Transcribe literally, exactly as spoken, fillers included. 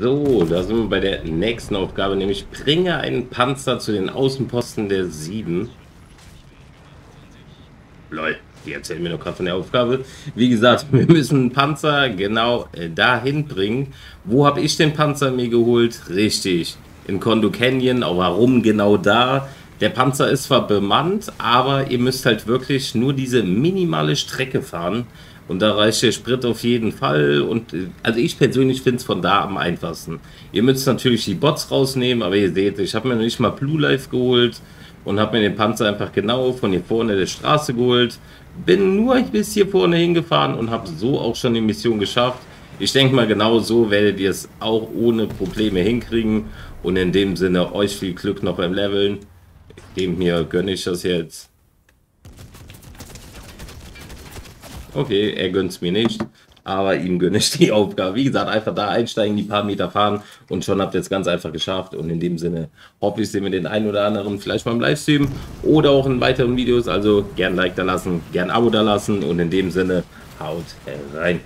So, da sind wir bei der nächsten Aufgabe, nämlich bringe einen Panzer zu den Außenposten der sieben. Lol, die erzählen mir noch gerade von der Aufgabe. Wie gesagt, wir müssen einen Panzer genau dahin bringen. Wo habe ich den Panzer mir geholt? Richtig, in Condo Canyon. Aber warum genau da? Der Panzer ist zwar bemannt, aber ihr müsst halt wirklich nur diese minimale Strecke fahren. Und da reicht der Sprit auf jeden Fall. Und also ich persönlich finde es von da am einfachsten. Ihr müsst natürlich die Bots rausnehmen, aber ihr seht, ich habe mir noch nicht mal Blue Life geholt und habe mir den Panzer einfach genau von hier vorne der Straße geholt. Bin nur bis hier vorne hingefahren und habe so auch schon die Mission geschafft. Ich denke mal, genau so werdet ihr es auch ohne Probleme hinkriegen. Und in dem Sinne, euch viel Glück noch beim Leveln. Dem hier gönne ich das jetzt. Okay, er gönnt es mir nicht, aber ihm gönne ich die Aufgabe. Wie gesagt, einfach da einsteigen, die paar Meter fahren und schon habt ihr es ganz einfach geschafft. Und in dem Sinne hoffe ich, sehen wir den einen oder anderen vielleicht mal im Livestream oder auch in weiteren Videos. Also gern Like da lassen, gern Abo da lassen und in dem Sinne haut rein.